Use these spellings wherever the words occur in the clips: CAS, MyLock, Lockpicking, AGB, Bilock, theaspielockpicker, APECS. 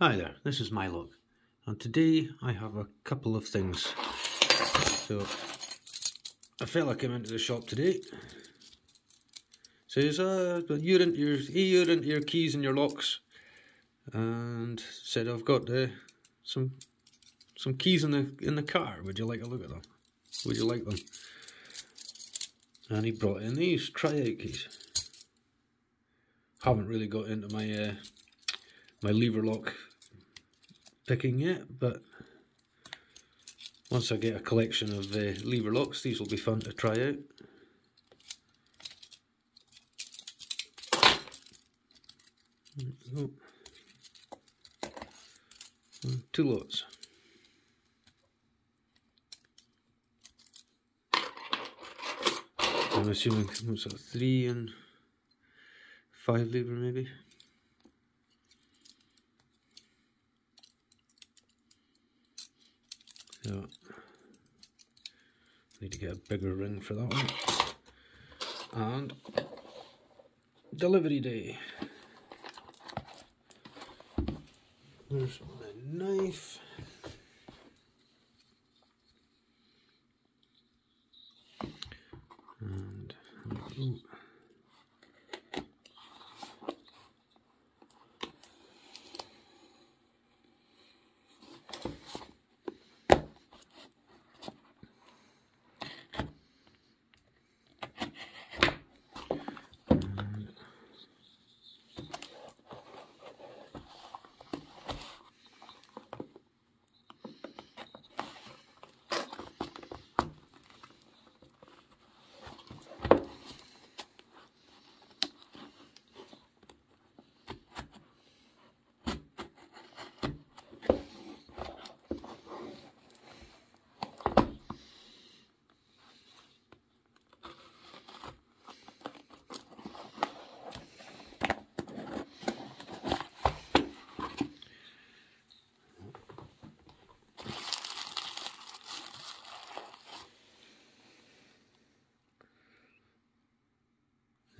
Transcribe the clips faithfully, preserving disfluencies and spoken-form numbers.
Hi there, this is MyLock, and today I have a couple of things. So, a fella came into the shop today, says, uh, you're into your, you're into your keys and your locks, and said, I've got uh, some some keys in the in the car, would you like a look at them? Would you like them? And he brought in these tri-out keys. Haven't really got into my, uh, my lever lock picking yet, but once I get a collection of uh, lever locks, these will be fun to try out. There we go. Two lots. I'm assuming what's that, three and five lever maybe. So, need to get a bigger ring for that one. And delivery day. There's my knife. And ooh.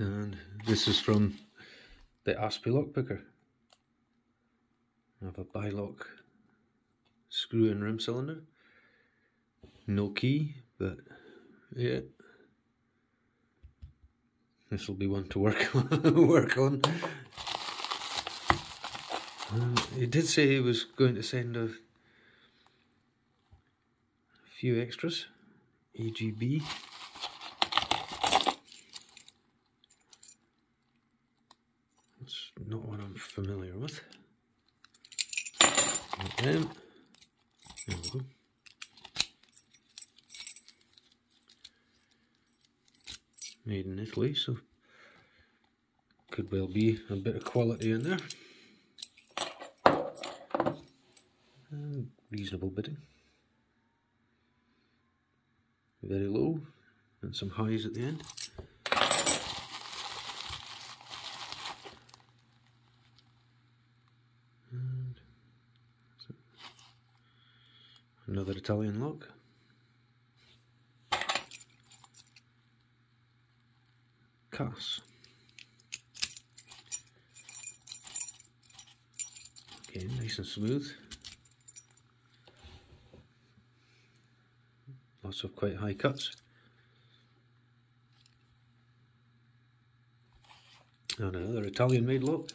And this is from the A S P I lockpicker. I have a Bilock screw and rim cylinder. No key, but yeah, this will be one to work on. work on. And he did say he was going to send a few extras. A G B. It's not one I'm familiar with. Like them. There we go. Made in Italy, so could well be a bit of quality in there. And reasonable bidding. Very low, and some highs at the end. Another Italian lock. C A S. Okay, nice and smooth. Lots of quite high cuts. And another Italian made lock.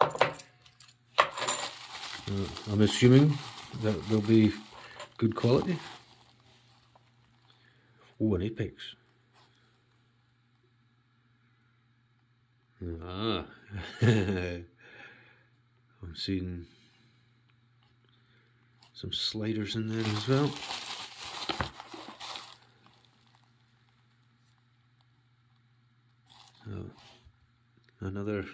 Uh, I'm assuming that there'll be good quality. Oh, an APECS. Ah, I'm seeing some sliders in there as well. So, another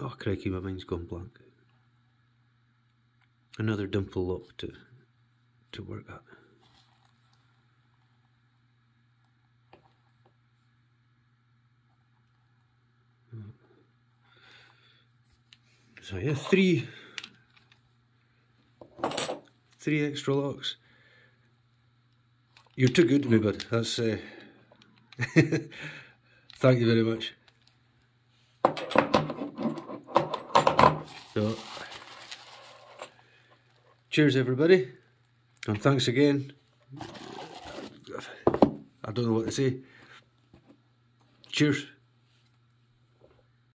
Oh crikey, my mind's gone blank. Another dimple lock to to work at. So yeah, three three extra locks. You're too good to me, bud. That's uh, thank you very much. So, cheers everybody, and thanks again. I don't know what to say. Cheers.